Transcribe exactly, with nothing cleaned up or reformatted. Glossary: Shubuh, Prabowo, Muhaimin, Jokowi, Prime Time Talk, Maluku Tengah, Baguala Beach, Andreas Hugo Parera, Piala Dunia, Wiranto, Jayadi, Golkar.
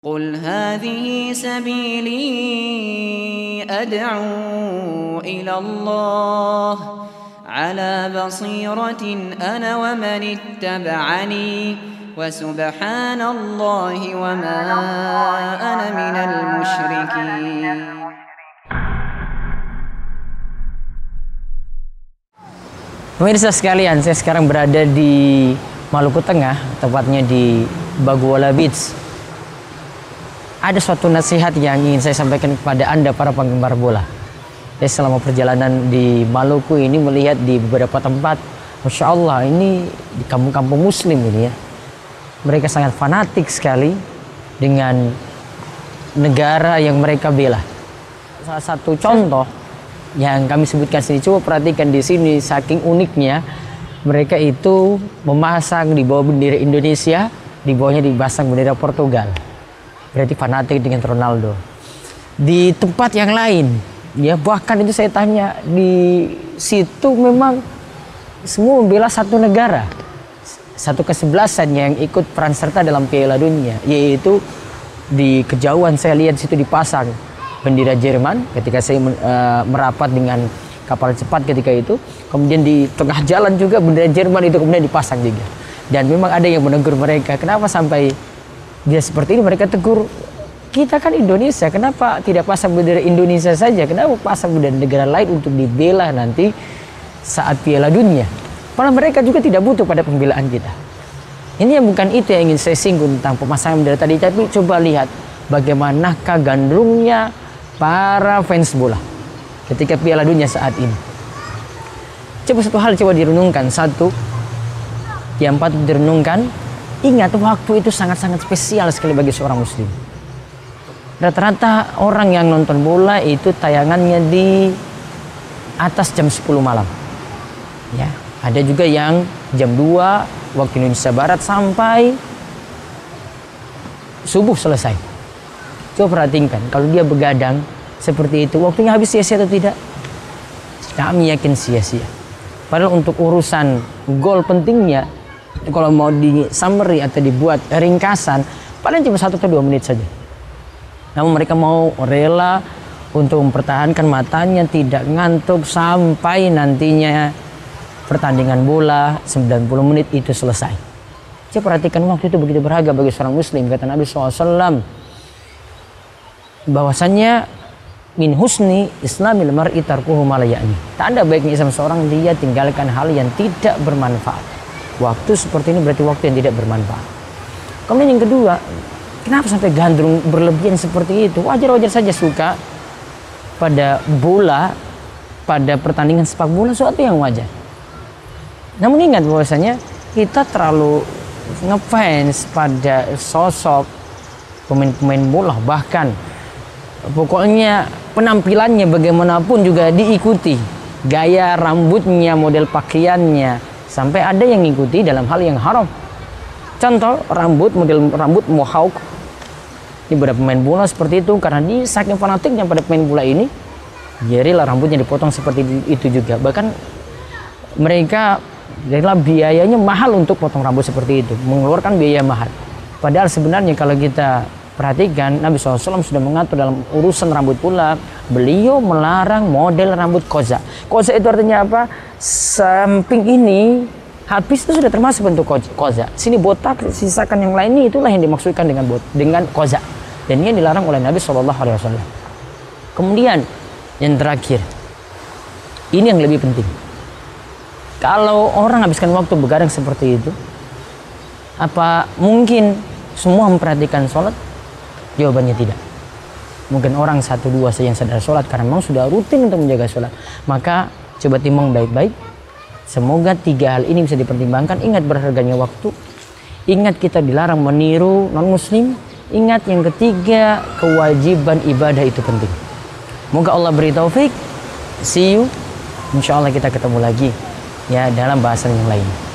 قل هذه سبيلي أدعو إلى الله على بصيرة أنا ومن اتبعني وسبحان الله وما أنا من المشركين. Pemirsa sekalian, saya sekarang berada di Maluku Tengah, tepatnya di Baguala Beach. Ada suatu nasihat yang ingin saya sampaikan kepada Anda para penggemar bola. Saya selama perjalanan di Maluku ini melihat di beberapa tempat, Masya Allah, ini di kampung-kampung muslim ini ya. Mereka sangat fanatik sekali dengan negara yang mereka bela. Salah satu contoh yang kami sebutkan sini, coba perhatikan di sini, saking uniknya mereka itu memasang di bawah bendera Indonesia, di bawahnya dipasang bendera Portugal. Berarti fanatik dengan Ronaldo. Di tempat yang lain, ya bahkan itu saya tanya, di situ memang semua membela satu negara, satu kesebelasan yang ikut peran serta dalam Piala Dunia, yaitu di kejauhan saya lihat situ dipasang bendera Jerman ketika saya uh, merapat dengan kapal cepat ketika itu. Kemudian di tengah jalan juga bendera Jerman itu kemudian dipasang juga. Dan memang ada yang menegur mereka, kenapa sampai dia seperti ini? Mereka tegur, kita kan Indonesia, kenapa tidak pasang bendera Indonesia saja? Kenapa pasang bendera negara lain untuk dibela nanti saat Piala Dunia? Padahal mereka juga tidak butuh pada pembelaan kita. Ini yang bukan itu yang ingin saya singgung tentang pemasangan bendera tadi, tapi coba lihat bagaimanakah gandrungnya para fans bola ketika Piala Dunia saat ini. Coba satu hal coba direnungkan, satu yang patut direnungkan, ingat waktu itu sangat-sangat spesial sekali bagi seorang muslim. Rata-rata orang yang nonton bola itu tayangannya di atas jam sepuluh malam ya, ada juga yang jam dua waktu Indonesia Barat sampai subuh selesai. Coba perhatikan, kalau dia begadang seperti itu, waktunya habis sia-sia atau tidak? Kami yakin sia-sia. Padahal untuk urusan gol pentingnya, kalau mau di summary atau dibuat ringkasan, paling cuma satu atau dua menit saja. Namun mereka mau rela untuk mempertahankan matanya, tidak ngantuk sampai nantinya pertandingan bola sembilan puluh menit itu selesai. Coba perhatikan, waktu itu begitu berharga bagi seorang muslim. Kata Nabi shallallahu alaihi wasallam, bahwasannya min husni islamil mar'i tarkuhu ma la ya'ni, tanda baiknya Islam seorang dia tinggalkan hal yang tidak bermanfaat. Waktu seperti ini berarti waktu yang tidak bermanfaat. Kemudian yang kedua, kenapa sampai gandrung berlebihan seperti itu? Wajar-wajar saja suka pada bola, pada pertandingan sepak bola, suatu yang wajar. Namun ingat bahwasanya kita terlalu ngefans pada sosok pemain-pemain bola, bahkan pokoknya penampilannya bagaimanapun juga diikuti, gaya rambutnya, model pakaiannya, sampai ada yang ngikuti dalam hal yang haram. Contoh rambut, model rambut mohawk ini pada pemain bola seperti itu, karena dia saking fanatiknya pada pemain bola ini, jadilah rambutnya dipotong seperti itu juga. Bahkan mereka jadilah biayanya mahal untuk potong rambut seperti itu, mengeluarkan biaya mahal. Padahal sebenarnya kalau kita perhatikan, Nabi shallallahu alaihi wasallam sudah mengatur dalam urusan rambut pula, beliau melarang model rambut koza. Koza itu artinya apa? Samping ini, habis itu sudah termasuk bentuk koza. Sini botak, sisakan yang lainnya, itulah yang dimaksudkan dengan bot, dengan koza. Dan ini dilarang oleh Nabi shallallahu alaihi wasallam. Kemudian, yang terakhir, ini yang lebih penting. Kalau orang habiskan waktu begadang seperti itu, apa mungkin semua memperhatikan sholat? Jawabannya tidak. Mungkin orang satu dua saja yang sadar sholat, karena memang sudah rutin untuk menjaga sholat. Maka coba timbang baik-baik. Semoga tiga hal ini bisa dipertimbangkan. Ingat berharganya waktu, ingat kita dilarang meniru non-muslim, ingat yang ketiga, kewajiban ibadah itu penting. Moga Allah beri taufik. See you. Insya Allah kita ketemu lagi ya dalam bahasan yang lain.